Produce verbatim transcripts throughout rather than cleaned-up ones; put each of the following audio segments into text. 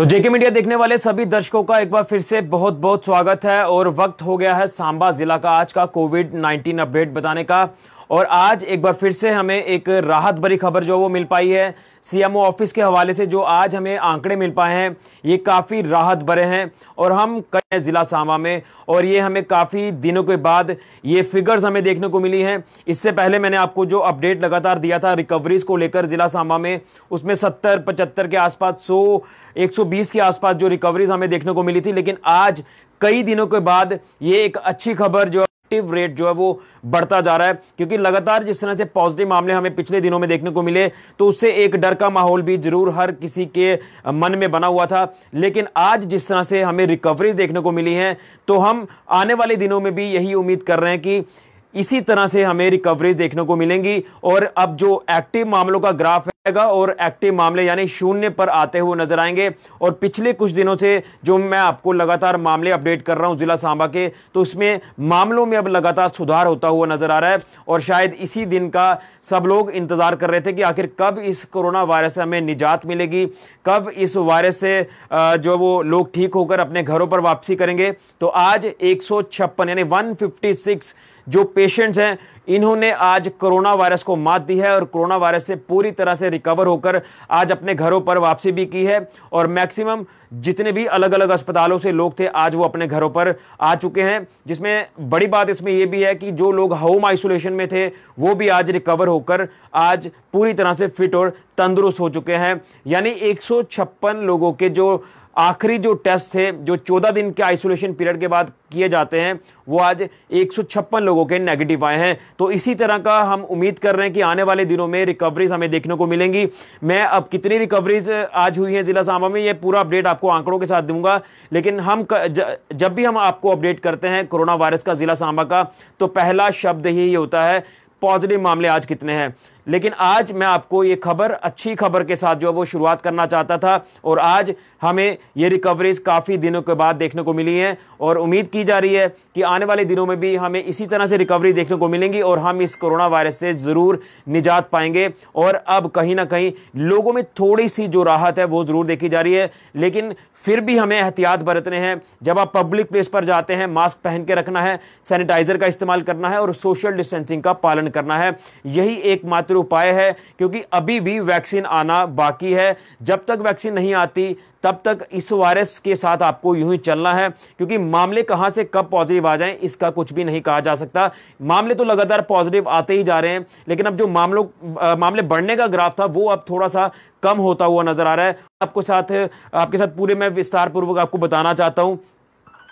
तो जेके मीडिया देखने वाले सभी दर्शकों का एक बार फिर से बहुत बहुत स्वागत है और वक्त हो गया है सांबा जिला का आज का कोविड नाइन्टीन अपडेट बताने का। और आज एक बार फिर से हमें एक राहत भरी खबर जो वो मिल पाई है सीएमओ ऑफिस के हवाले से, जो आज हमें आंकड़े मिल पाए हैं ये काफ़ी राहत भरे हैं और हम कई ज़िला सांबा में, और ये हमें काफ़ी दिनों के बाद ये फिगर्स हमें देखने को मिली हैं। इससे पहले मैंने आपको जो अपडेट लगातार दिया था रिकवरीज़ को लेकर ज़िला सांबा में, उसमें सत्तर पचहत्तर के आसपास सौ एक सौ बीस के आसपास जो रिकवरीज हमें देखने को मिली थी, लेकिन आज कई दिनों के बाद ये एक अच्छी खबर जो एक्टिव रेट जो है वो बढ़ता जा रहा है, क्योंकि लगातार जिस तरह से पॉजिटिव मामले हमें पिछले दिनों में देखने को मिले तो उससे एक डर का माहौल भी जरूर हर किसी के मन में बना हुआ था। लेकिन आज जिस तरह से हमें रिकवरीज देखने को मिली हैं तो हम आने वाले दिनों में भी यही उम्मीद कर रहे हैं कि इसी तरह से हमें रिकवरीज देखने को मिलेंगी। और अब जो एक्टिव मामलों का ग्राफ रहेगा और एक्टिव मामले यानी शून्य पर आते हुए नजर आएंगे, और पिछले कुछ दिनों से जो मैं आपको लगातार मामले अपडेट कर रहा हूं जिला सांबा के, तो उसमें मामलों में अब लगातार सुधार होता हुआ नजर आ रहा है। और शायद इसी दिन का सब लोग इंतजार कर रहे थे कि आखिर कब इस कोरोना वायरस से हमें निजात मिलेगी, कब इस वायरस से जो वो लोग ठीक होकर अपने घरों पर वापसी करेंगे। तो आज एक सौ छप्पन यानी वन फिफ्टी सिक्स जो पेशेंट्स हैं इन्होंने आज कोरोना वायरस को मात दी है और कोरोना वायरस से पूरी तरह से रिकवर होकर आज अपने घरों पर वापसी भी की है। और मैक्सिमम जितने भी अलग अलग अस्पतालों से लोग थे आज वो अपने घरों पर आ चुके हैं, जिसमें बड़ी बात इसमें यह भी है कि जो लोग होम आइसोलेशन में थे वो भी आज रिकवर होकर आज पूरी तरह से फिट और तंदुरुस्त हो चुके हैं। यानी एक सौ छप्पन लोगों के जो आखिरी जो टेस्ट थे जो चौदह दिन के आइसोलेशन पीरियड के बाद किए जाते हैं वो आज एक सौ छप्पन लोगों के नेगेटिव आए हैं। तो इसी तरह का हम उम्मीद कर रहे हैं कि आने वाले दिनों में रिकवरीज हमें देखने को मिलेंगी। मैं अब कितनी रिकवरीज आज हुई हैं जिला सांबा में ये पूरा अपडेट आपको आंकड़ों के साथ दूंगा, लेकिन हम ज, जब भी हम आपको अपडेट करते हैं कोरोना वायरस का जिला सांबा का तो पहला शब्द ही होता है पॉजिटिव मामले आज कितने हैं। लेकिन आज मैं आपको ये खबर अच्छी खबर के साथ जो है वो शुरुआत करना चाहता था, और आज हमें ये रिकवरीज काफ़ी दिनों के बाद देखने को मिली हैं और उम्मीद की जा रही है कि आने वाले दिनों में भी हमें इसी तरह से रिकवरी देखने को मिलेंगी और हम इस कोरोना वायरस से ज़रूर निजात पाएंगे। और अब कहीं ना कहीं लोगों में थोड़ी सी जो राहत है वो ज़रूर देखी जा रही है, लेकिन फिर भी हमें एहतियात बरतने हैं। जब आप पब्लिक प्लेस पर जाते हैं मास्क पहन के रखना है, सैनिटाइज़र का इस्तेमाल करना है और सोशल डिस्टेंसिंग का पालन करना है, यही एकमात्र उपाय है, क्योंकि अभी भी वैक्सीन आना बाकी है। जब तक वैक्सीन नहीं आती तब तक इस वायरस के साथ आपको यूं ही चलना है, क्योंकि मामले कहां से कब पॉजिटिव आ जाएं इसका कुछ भी नहीं कहा जा सकता। मामले तो लगातार पॉजिटिव आते ही जा रहे हैं, लेकिन अब जो मामलों मामले बढ़ने का ग्राफ था वो अब थोड़ा सा कम होता हुआ नजर आ रहा है। आपको साथ आपके साथ पूरे मैं विस्तार पूर्वक आपको बताना चाहता हूं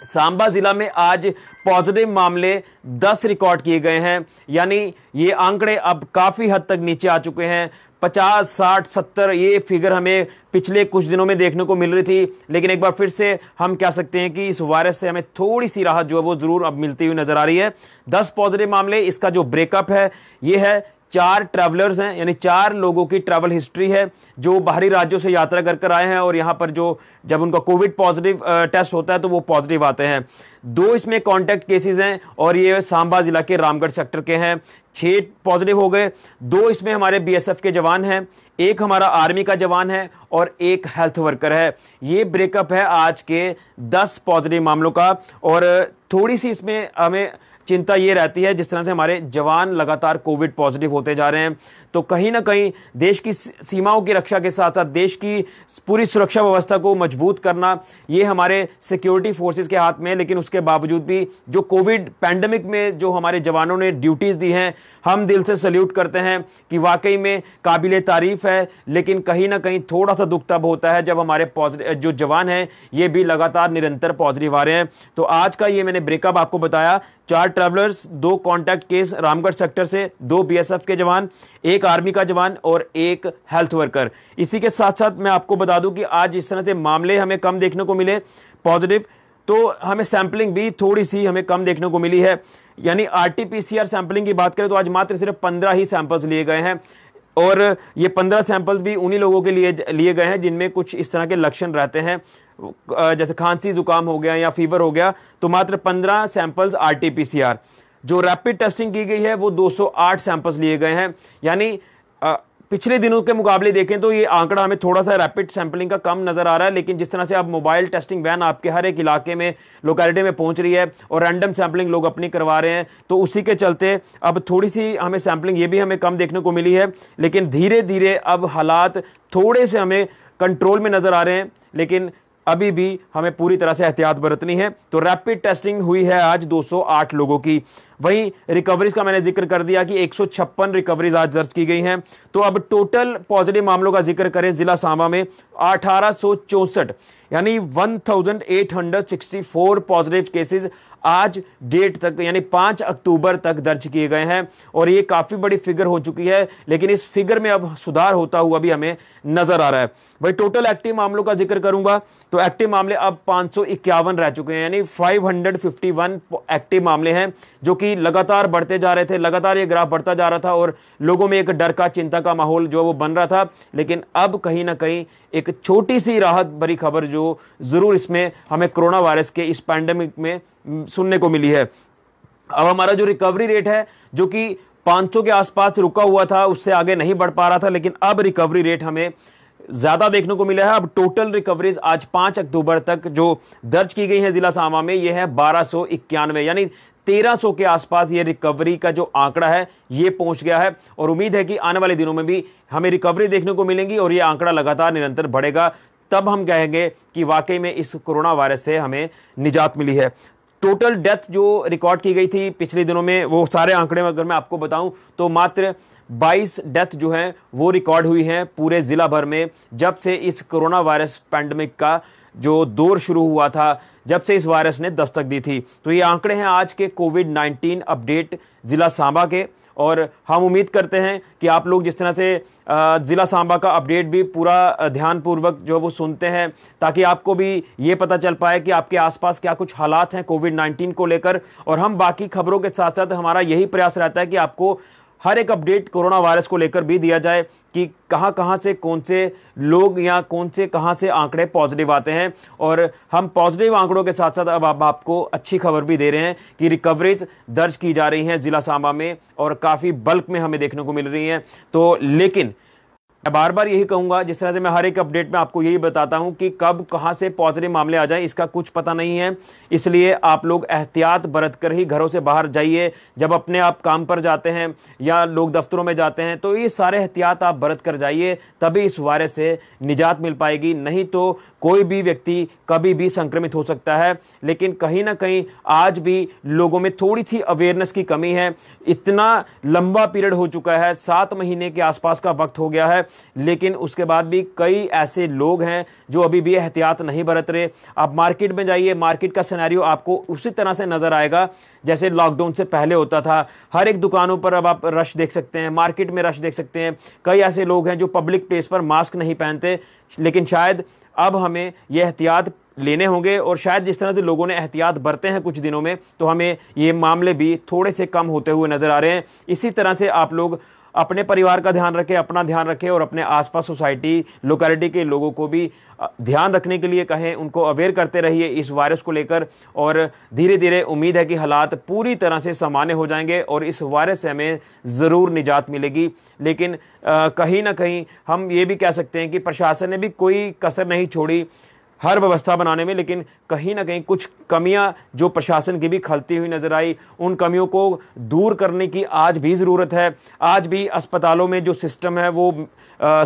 सांबा जिला में आज पॉजिटिव मामले दस रिकॉर्ड किए गए हैं, यानी ये आंकड़े अब काफ़ी हद तक नीचे आ चुके हैं। पचास साठ सत्तर ये फिगर हमें पिछले कुछ दिनों में देखने को मिल रही थी, लेकिन एक बार फिर से हम कह सकते हैं कि इस वायरस से हमें थोड़ी सी राहत जो है वो ज़रूर अब मिलती हुई नज़र आ रही है। दस पॉजिटिव मामले, इसका जो ब्रेकअप है ये है चार ट्रैवलर्स हैं, यानी चार लोगों की ट्रैवल हिस्ट्री है जो बाहरी राज्यों से यात्रा कर कर आए हैं और यहाँ पर जो जब उनका कोविड पॉजिटिव टेस्ट होता है तो वो पॉजिटिव आते हैं। दो इसमें कॉन्टैक्ट केसेस हैं और ये सांबा ज़िला के रामगढ़ सेक्टर के हैं, छः पॉजिटिव हो गए। दो इसमें हमारे बीएसएफ के जवान हैं, एक हमारा आर्मी का जवान है और एक हेल्थ वर्कर है। ये ब्रेकअप है आज के दस पॉजिटिव मामलों का। और थोड़ी सी इसमें हमें चिंता ये रहती है जिस तरह से हमारे जवान लगातार कोविड पॉजिटिव होते जा रहे हैं, तो कहीं ना कहीं देश की सीमाओं की रक्षा के साथ साथ देश की पूरी सुरक्षा व्यवस्था को मजबूत करना ये हमारे सिक्योरिटी फोर्सेस के हाथ में है। लेकिन उसके बावजूद भी जो कोविड पैंडमिक में जो हमारे जवानों ने ड्यूटीज़ दी हैं हम दिल से सल्यूट करते हैं कि वाकई में काबिल तारीफ है, लेकिन कहीं ना कहीं थोड़ा सा दुख तब होता है जब हमारे पॉजिटिव जो जवान हैं ये भी लगातार निरंतर पॉजिटिव आ रहे हैं। तो आज का ये मैंने ब्रेकअप आपको बताया, चार ट्रैवलर्स, दो कॉन्टैक्ट केस रामगढ़ सेक्टर से, दो बीएसएफ के जवान, एक आर्मी का जवान और एक हेल्थ वर्कर। इसी के साथ साथ मैं आपको बता दूं कि आज इस तरह से मामले हमें कम देखने को मिले पॉजिटिव, तो हमें सैंपलिंग भी थोड़ी सी हमें कम देखने को मिली है। यानी आरटीपीसीआर सैंपलिंग की बात करें तो आज मात्र सिर्फ पंद्रह ही सैंपल्स लिए गए हैं, और ये पंद्रह सैंपल्स भी उन्हीं लोगों के लिए लिए गए हैं जिनमें कुछ इस तरह के लक्षण रहते हैं, जैसे खांसी जुकाम हो गया या फीवर हो गया। तो मात्र पंद्रह सैंपल्स आरटीपीसीआर। जो रैपिड टेस्टिंग की गई है वो दो सौ आठ सैंपल्स लिए गए हैं, यानी पिछले दिनों के मुकाबले देखें तो ये आंकड़ा हमें थोड़ा सा रैपिड सैंपलिंग का कम नज़र आ रहा है, लेकिन जिस तरह से अब मोबाइल टेस्टिंग वैन आपके हर एक इलाके में, लोकेलिटी में पहुंच रही है और रैंडम सैंपलिंग लोग अपनी करवा रहे हैं, तो उसी के चलते अब थोड़ी सी हमें सैंपलिंग ये भी हमें कम देखने को मिली है। लेकिन धीरे धीरे अब हालात थोड़े से हमें कंट्रोल में नज़र आ रहे हैं, लेकिन अभी भी हमें पूरी तरह से एहतियात बरतनी है। तो रैपिड टेस्टिंग हुई है आज दो सौ आठ लोगों की। वहीं रिकवरीज का मैंने जिक्र कर दिया कि एक सौ छप्पन रिकवरीज आज दर्ज की गई हैं। तो अब टोटल पॉजिटिव मामलों का जिक्र करें, जिला सांबा में अठारह सौ चौंसठ, यानी अठारह सौ चौंसठ पॉजिटिव केसेस आज डेट तक, यानी पाँच अक्टूबर तक दर्ज किए गए हैं, और ये काफ़ी बड़ी फिगर हो चुकी है। लेकिन इस फिगर में अब सुधार होता हुआ भी हमें नज़र आ रहा है। भाई टोटल एक्टिव मामलों का जिक्र करूंगा तो एक्टिव मामले अब पाँच सौ इक्यावन रह चुके हैं, यानी पाँच सौ इक्यावन एक्टिव मामले हैं जो कि लगातार बढ़ते जा रहे थे। लगातार ये ग्राफ बढ़ता जा रहा था और लोगों में एक डर का, चिंता का माहौल जो वो बन रहा था, लेकिन अब कहीं ना कहीं एक छोटी सी राहत भरी खबर जो ज़रूर इसमें हमें कोरोना वायरस के इस पैंडेमिक में सुनने को मिली है। अब हमारा जो रिकवरी रेट है जो कि पाँच सौ के आसपास रुका हुआ था, उससे आगे नहीं बढ़ पा रहा था, लेकिन अब रिकवरी रेट हमें ज़्यादा देखने को मिला है। अब टोटल रिकवरीज आज पाँच अक्टूबर तक जो दर्ज की गई है ज़िला सांबा में, ये है बारह सौ इक्यानवे, यानी तेरह सौ के आसपास ये रिकवरी का जो आंकड़ा है ये पहुंच गया है। और उम्मीद है कि आने वाले दिनों में भी हमें रिकवरी देखने को मिलेंगी और ये आंकड़ा लगातार निरंतर बढ़ेगा, तब हम कहेंगे कि वाकई में इस कोरोना वायरस से हमें निजात मिली है। टोटल डेथ जो रिकॉर्ड की गई थी पिछले दिनों में, वो सारे आंकड़े अगर मैं आपको बताऊं तो मात्र बाईस डेथ जो हैं वो रिकॉर्ड हुई हैं पूरे ज़िला भर में, जब से इस कोरोना वायरस पैंडमिक का जो दौर शुरू हुआ था, जब से इस वायरस ने दस्तक दी थी। तो ये आंकड़े हैं आज के कोविड नाइन्टीन अपडेट ज़िला सांबा के, और हम उम्मीद करते हैं कि आप लोग जिस तरह से ज़िला सांबा का अपडेट भी पूरा ध्यानपूर्वक जो है वो सुनते हैं, ताकि आपको भी ये पता चल पाए कि आपके आसपास क्या कुछ हालात हैं कोविड नाइन्टीन को लेकर। और हम बाकी खबरों के साथ साथ हमारा यही प्रयास रहता है कि आपको हर एक अपडेट कोरोना वायरस को लेकर भी दिया जाए कि कहां कहां से कौन से लोग या कौन से कहां से आंकड़े पॉजिटिव आते हैं। और हम पॉजिटिव आंकड़ों के साथ साथ अब आप आपको अच्छी खबर भी दे रहे हैं कि रिकवरीज दर्ज की जा रही हैं ज़िला सांबा में और काफ़ी बल्क में हमें देखने को मिल रही हैं। तो लेकिन मैं बार बार यही कहूंगा, जिस तरह से मैं हर एक अपडेट में आपको यही बताता हूं कि कब कहां से पॉजिटिव मामले आ जाएं इसका कुछ पता नहीं है, इसलिए आप लोग एहतियात बरत कर ही घरों से बाहर जाइए। जब अपने आप काम पर जाते हैं या लोग दफ्तरों में जाते हैं तो ये सारे एहतियात आप बरत कर जाइए, तभी इस वायरस से निजात मिल पाएगी। नहीं तो कोई भी व्यक्ति कभी भी संक्रमित हो सकता है। लेकिन कहीं ना कहीं आज भी लोगों में थोड़ी सी अवेयरनेस की कमी है। इतना लंबा पीरियड हो चुका है, सात महीने के आसपास का वक्त हो गया है, लेकिन उसके बाद भी कई ऐसे लोग हैं जो अभी भी एहतियात नहीं बरत रहे। आप मार्केट में जाइए, मार्केट का सिनेरियो आपको उसी तरह से नजर आएगा जैसे लॉकडाउन से पहले होता था। हर एक दुकानों पर अब आप रश देख सकते हैं, मार्केट में रश देख सकते हैं। कई ऐसे लोग हैं जो पब्लिक प्लेस पर मास्क नहीं पहनते, लेकिन शायद अब हमें यह एहतियात लेने होंगे। और शायद जिस तरह से लोगों ने एहतियात बरते हैं कुछ दिनों में, तो हमें ये मामले भी थोड़े से कम होते हुए नजर आ रहे हैं। इसी तरह से आप लोग अपने परिवार का ध्यान रखें, अपना ध्यान रखें और अपने आसपास सोसाइटी, लोकेलिटी के लोगों को भी ध्यान रखने के लिए कहें, उनको अवेयर करते रहिए इस वायरस को लेकर। और धीरे धीरे उम्मीद है कि हालात पूरी तरह से सामान्य हो जाएंगे और इस वायरस से हमें ज़रूर निजात मिलेगी। लेकिन कहीं ना कहीं हम ये भी कह सकते हैं कि प्रशासन ने भी कोई कसर नहीं छोड़ी हर व्यवस्था बनाने में, लेकिन कहीं ना कहीं कुछ कमियां जो प्रशासन की भी खलती हुई नजर आई, उन कमियों को दूर करने की आज भी ज़रूरत है। आज भी अस्पतालों में जो सिस्टम है वो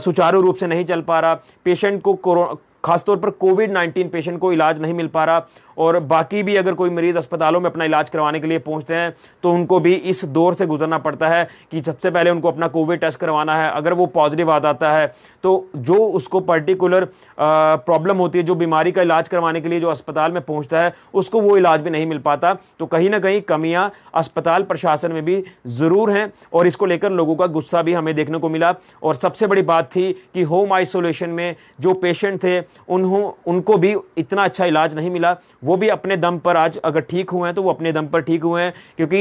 सुचारू रूप से नहीं चल पा रहा। पेशेंट को कोरोना, खासतौर पर कोविड नाइन्टीन पेशेंट को इलाज नहीं मिल पा रहा। और बाकी भी अगर कोई मरीज़ अस्पतालों में अपना इलाज करवाने के लिए पहुंचते हैं तो उनको भी इस दौर से गुजरना पड़ता है कि सबसे पहले उनको अपना कोविड टेस्ट करवाना है। अगर वो पॉजिटिव आ जाता है तो जो उसको पर्टिकुलर प्रॉब्लम होती है, जो बीमारी का इलाज करवाने के लिए जो अस्पताल में पहुँचता है, उसको वो इलाज भी नहीं मिल पाता। तो कहीं ना कहीं कमियाँ अस्पताल प्रशासन में भी ज़रूर हैं और इसको लेकर लोगों का गुस्सा भी हमें देखने को मिला। और सबसे बड़ी बात थी कि होम आइसोलेशन में जो पेशेंट थे उन्हों उनको भी इतना अच्छा इलाज नहीं मिला। वो भी अपने दम पर आज अगर ठीक हुए हैं तो वो अपने दम पर ठीक हुए हैं, क्योंकि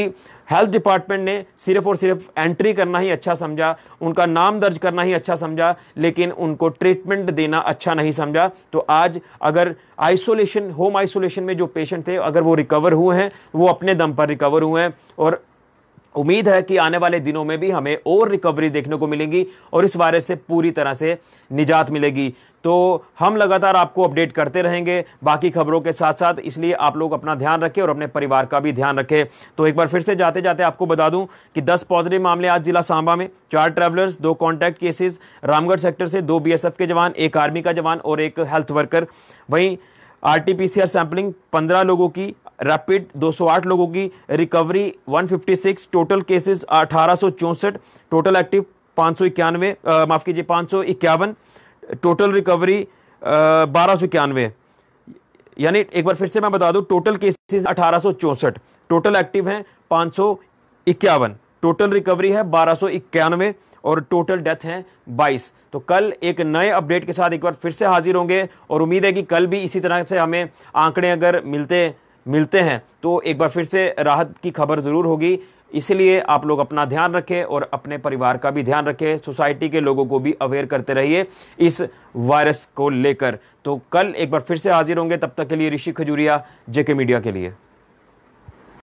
हेल्थ डिपार्टमेंट ने सिर्फ और सिर्फ एंट्री करना ही अच्छा समझा, उनका नाम दर्ज करना ही अच्छा समझा, लेकिन उनको ट्रीटमेंट देना अच्छा नहीं समझा। तो आज अगर आइसोलेशन, होम आइसोलेशन में जो पेशेंट थे, अगर वो रिकवर हुए हैं, वो अपने दम पर रिकवर हुए हैं। और उम्मीद है कि आने वाले दिनों में भी हमें और रिकवरी देखने को मिलेंगी और इस वायरस से पूरी तरह से निजात मिलेगी। तो हम लगातार आपको अपडेट करते रहेंगे बाकी खबरों के साथ साथ, इसलिए आप लोग अपना ध्यान रखें और अपने परिवार का भी ध्यान रखें। तो एक बार फिर से जाते जाते आपको बता दूं कि दस पॉजिटिव मामले आज जिला सांबा में, चार ट्रैवलर्स, दो कॉन्टैक्ट केसेस रामगढ़ सेक्टर से, दो बीएसएफ के जवान, एक आर्मी का जवान और एक हेल्थ वर्कर। वहीं आरटीपीसीआर सैंपलिंग पंद्रह लोगों की, रैपिड दो सौ आठ लोगों की, रिकवरी एक सौ छप्पन, टोटल केसेस अठारह सौ चौंसठ, टोटल एक्टिव पाँच सौ इक्यानवे, माफ कीजिए पाँच सौ इक्यावन, टोटल रिकवरी बारह सौ इक्यानवे। यानी एक बार फिर से मैं बता दूं, टोटल केसेस अठारह सौ चौंसठ, टोटल एक्टिव हैं पाँच सौ इक्यावन, टोटल रिकवरी है बारह सौ इक्यानवे और टोटल डेथ हैं बाईस। तो कल एक नए अपडेट के साथ एक बार फिर से हाजिर होंगे और उम्मीद है कि कल भी इसी तरह से हमें आंकड़े अगर मिलते मिलते हैं तो एक बार फिर से राहत की खबर ज़रूर होगी। इसलिए आप लोग अपना ध्यान रखें और अपने परिवार का भी ध्यान रखें, सोसाइटी के लोगों को भी अवेयर करते रहिए इस वायरस को लेकर। तो कल एक बार फिर से हाजिर होंगे, तब तक के लिए ऋषि खजूरिया, जेके मीडिया के लिए।